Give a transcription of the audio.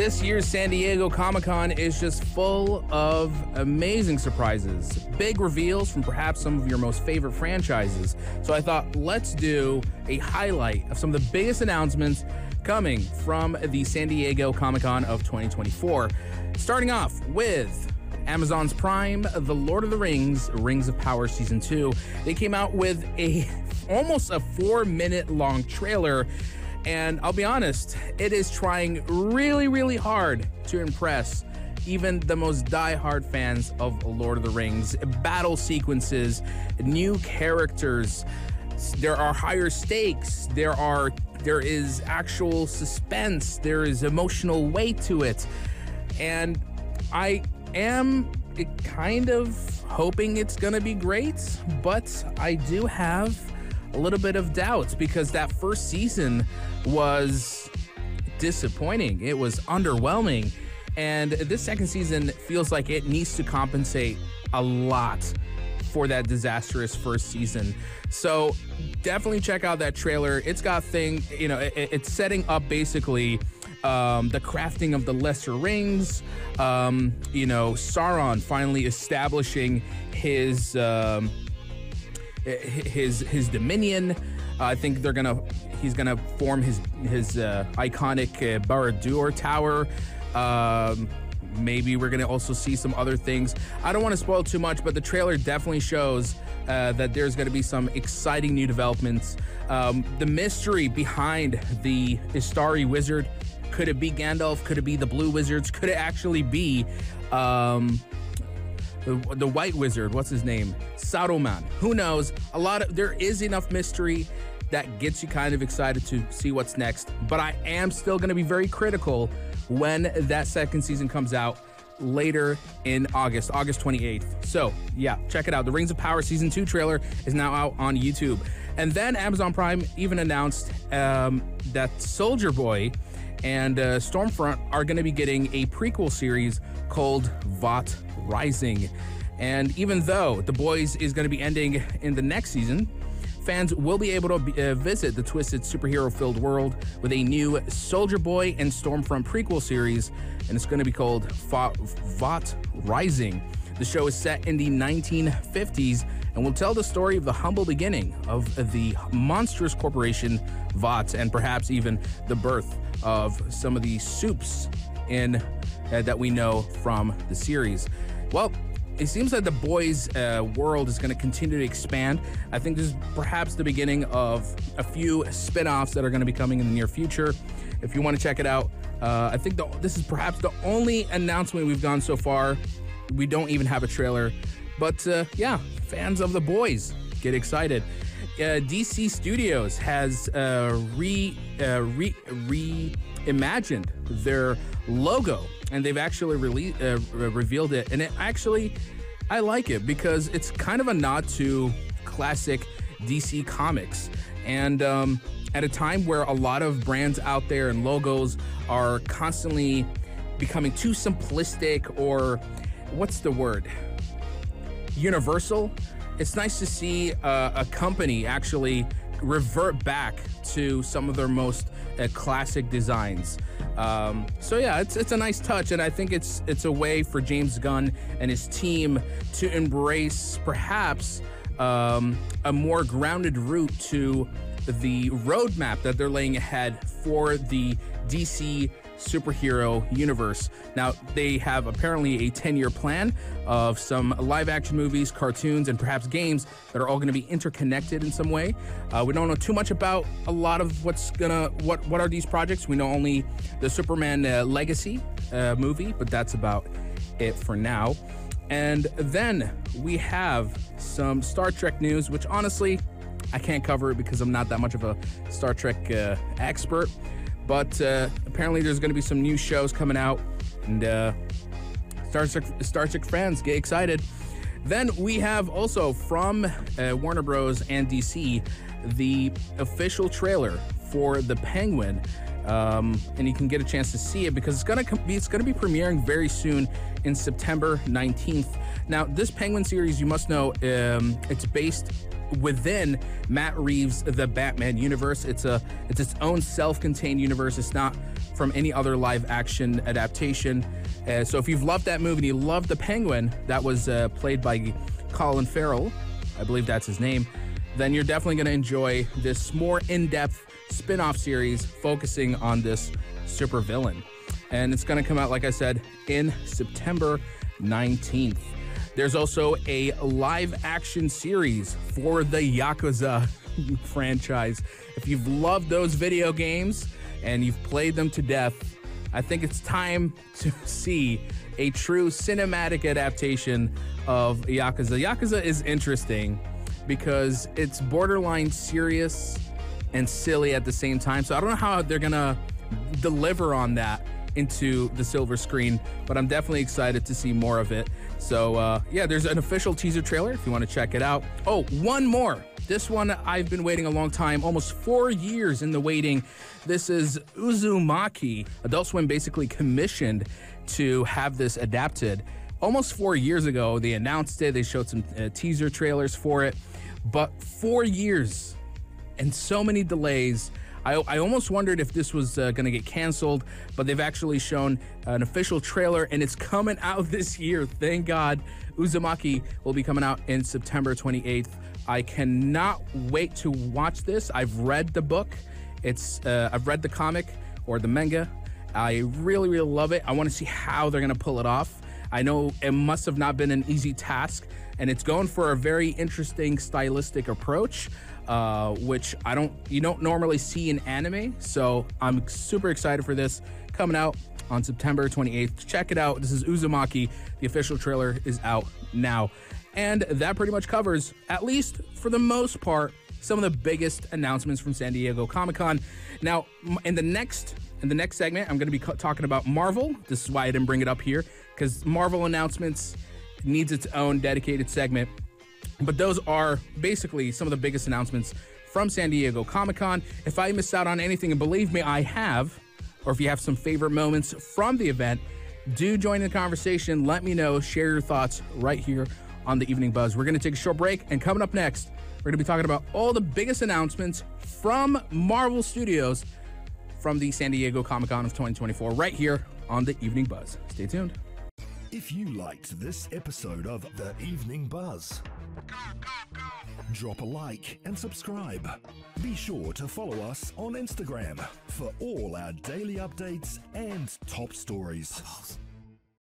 This year's San Diego Comic-Con is just full of amazing surprises, big reveals from perhaps some of your most favorite franchises. So I thought, let's do a highlight of some of the biggest announcements coming from the San Diego Comic-Con of 2024. Starting off with Amazon's Prime, The Lord of the Rings, Rings of Power Season 2. They came out with almost a 4-minute long trailer. And I'll be honest, it is trying really, really hard to impress even the most die-hard fans of Lord of the Rings. Battle sequences, new characters, there are higher stakes, there is actual suspense, there is emotional weight to it. And I am kind of hoping it's gonna be great, but I do have a little bit of doubts because that first season was disappointing. It was underwhelming. And this second season feels like it needs to compensate a lot for that disastrous first season. So definitely check out that trailer. It's got it's setting up basically the crafting of the lesser rings, Sauron finally establishing his dominion. I think he's gonna form his iconic Barad-dûr tower. Maybe we're gonna also see some other things. I don't want to spoil too much, but the trailer definitely shows that there's gonna be some exciting new developments. The mystery behind the Istari wizard. Could it be Gandalf? Could it be the Blue Wizards? Could it actually be the White Wizard? What's his name? Saruman. Who knows? There is enough mystery that gets you kind of excited to see what's next. But I am still going to be very critical when that second season comes out later in August 28th. So yeah, check it out. The Rings of Power Season 2 trailer is now out on YouTube. And then Amazon Prime even announced that Soldier Boy and Stormfront are going to be getting a prequel series called Vought Rising. And even though The Boys is going to be ending in the next season, fans will be able to visit the twisted superhero-filled world with a new Soldier Boy and Stormfront prequel series, and it's going to be called Vought Rising. The show is set in the 1950s and will tell the story of the humble beginning of the monstrous corporation Vought, and perhaps even the birth of some of the soups that we know from the series. Well, it seems that The Boys' world is going to continue to expand. I think this is perhaps the beginning of a few spin-offs that are going to be coming in the near future. If you want to check it out, I think this is perhaps the only announcement we've done so far. We don't even have a trailer. But yeah, fans of The Boys, get excited. DC Studios has reimagined their logo, and they've actually revealed it. And I like it because it's kind of a nod to classic DC comics. And at a time where a lot of brands out there and logos are constantly becoming too simplistic or, what's the word? Universal. It's nice to see a company actually revert back to some of their most classic designs. So yeah, it's a nice touch, and I think it's a way for James Gunn and his team to embrace perhaps a more grounded route to the roadmap that they're laying ahead for the DC superhero universe. Now, they have apparently a 10-year plan of some live-action movies, cartoons, and perhaps games that are all going to be interconnected in some way. We don't know too much about a lot of what are these projects. We know only the Superman Legacy movie, but that's about it for now. And then we have some Star Trek news, which honestly, I can't cover it because I'm not that much of a Star Trek expert. But apparently there's going to be some new shows coming out, and Star Trek fans, get excited. Then we have also from Warner Bros. And DC, the official trailer for The Penguin. And you can get a chance to see it because it's going to be premiering very soon in September 19th. Now, this Penguin series, you must know, it's based within Matt Reeves' The Batman universe. It's its own self-contained universe. It's not from any other live-action adaptation. So if you've loved that movie and you loved The Penguin, that was played by Colin Farrell, I believe that's his name, then you're definitely going to enjoy this more in-depth spin-off series focusing on this supervillain. And it's going to come out, like I said, in September 19th. There's also a live-action series for the Yakuza franchise. If you've loved those video games and you've played them to death, I think it's time to see a true cinematic adaptation of Yakuza. Yakuza is interesting because it's borderline serious and silly at the same time. So I don't know how they're going to deliver on that into the silver screen, but I'm definitely excited to see more of it. So yeah, there's an official teaser trailer if you want to check it out. Oh, one more. This one I've been waiting a long time, almost 4 years in the waiting. This is Uzumaki. Adult Swim basically commissioned to have this adapted. Almost 4 years ago, they announced it. They showed some teaser trailers for it. But 4 years and so many delays. I almost wondered if this was going to get canceled, but they've actually shown an official trailer, and it's coming out this year. Thank God. Uzumaki will be coming out in September 28th. I cannot wait to watch this. I've read the book. I've read the comic or the manga. I really, really love it. I want to see how they're going to pull it off. I know it must have not been an easy task, and it's going for a very interesting stylistic approach, which you don't normally see in anime. So I'm super excited for this coming out on September 28th. Check it out. This is Uzumaki. The official trailer is out now. And that pretty much covers, at least for the most part, some of the biggest announcements from San Diego Comic-Con. Now, in the next segment, I'm going to be talking about Marvel. This is why I didn't bring it up here, because Marvel announcements needs its own dedicated segment. But those are basically some of the biggest announcements from San Diego Comic-Con. If I missed out on anything, and believe me, I have, or if you have some favorite moments from the event, do join the conversation. Let me know. Share your thoughts right here on the Evening Buzz. We're going to take a short break, and coming up next, we're going to be talking about all the biggest announcements from Marvel Studios from the San Diego Comic-Con of 2024 right here on the Evening Buzz. Stay tuned. If you liked this episode of the Evening Buzz, drop a like and subscribe. Be sure to follow us on Instagram for all our daily updates and top stories.